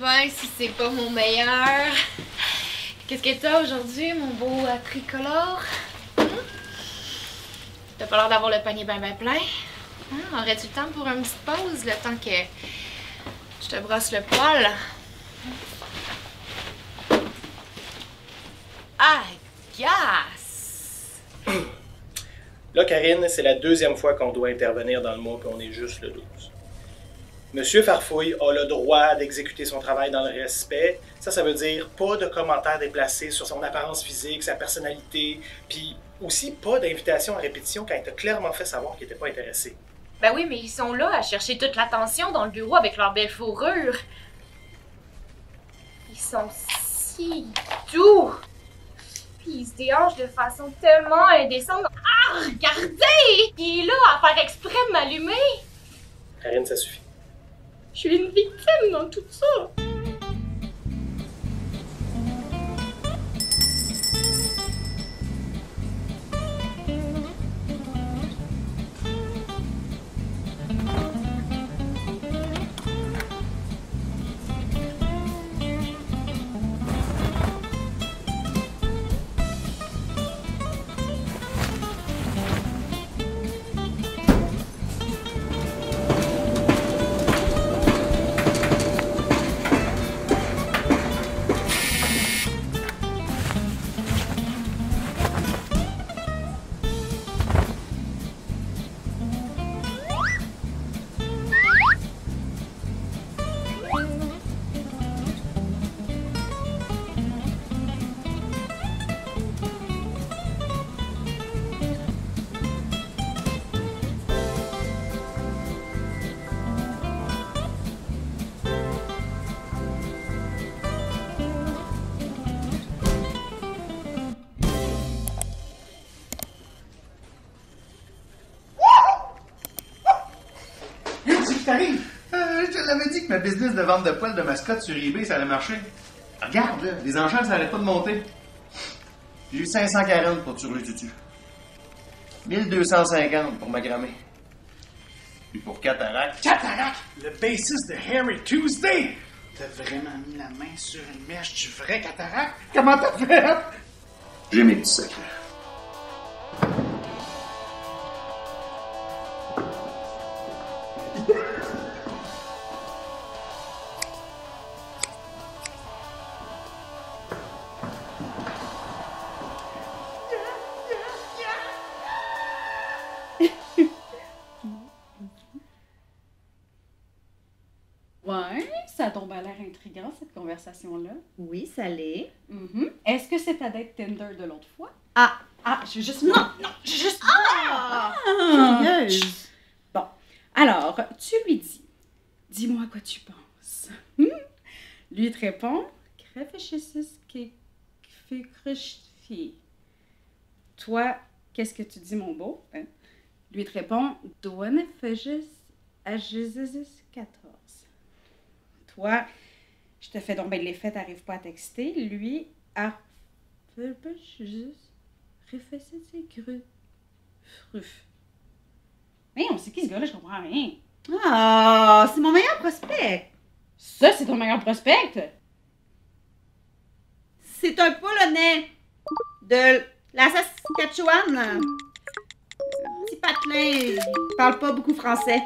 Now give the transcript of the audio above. Ben, si c'est pas mon meilleur. Qu'est-ce que t'as aujourd'hui, mon beau tricolore? T'as pas l'air d'avoir le panier ben plein. Hein? Aurais-tu le temps pour une petite pause, le temps que je te brosse le poil? Ah, yes! Là, Karine, c'est la deuxième fois qu'on doit intervenir dans le mois, puis on est juste le 12. Monsieur Farfouille a le droit d'exécuter son travail dans le respect. Ça veut dire pas de commentaires déplacés sur son apparence physique, sa personnalité, puis aussi pas d'invitation à répétition quand il t'a clairement fait savoir qu'il n'était pas intéressé. Ben oui, mais ils sont là à chercher toute l'attention dans le bureau avec leur belle fourrure. Ils sont si doux. Puis ils se déhanchent de façon tellement indécente. Ah, regardez! Il est là à faire exprès de m'allumer. Karine, ça suffit. Je suis une victime dans tout ça! Je l'avais dit que ma business de vente de poils de mascotte sur eBay, ça allait marcher. Regarde, là, les enchères, ça allait pas de monter. J'ai eu 540 pour tuer le tutu. 1250 pour ma grammée. Puis pour Cataract. Cataract! Le bassiste de Harry Tuesday! T'as vraiment mis la main sur une mèche du vrai Cataract? Comment t'as fait? J'ai mes petits secrets. Ouais, ça tombe à l'air intriguant, cette conversation-là. Oui, ça l'est. Est-ce que c'est ta date Tinder de l'autre fois? Ah, je suis juste... Non, je suis juste... Curieuse! Bon, alors, tu lui dis, dis-moi à quoi tu penses. Lui te répond, toi, qu'est-ce que tu dis, mon beau? Lui te répond, Toi, je te fais donc bien de l'effet, t'arrives pas à texter. Lui, ah, Mais on sait qui ce gars-là, je comprends rien. Ah, c'est mon meilleur prospect. Ça, c'est ton meilleur prospect? C'est un Polonais de la Saskatchewan. Petit patelin, il parle pas beaucoup français.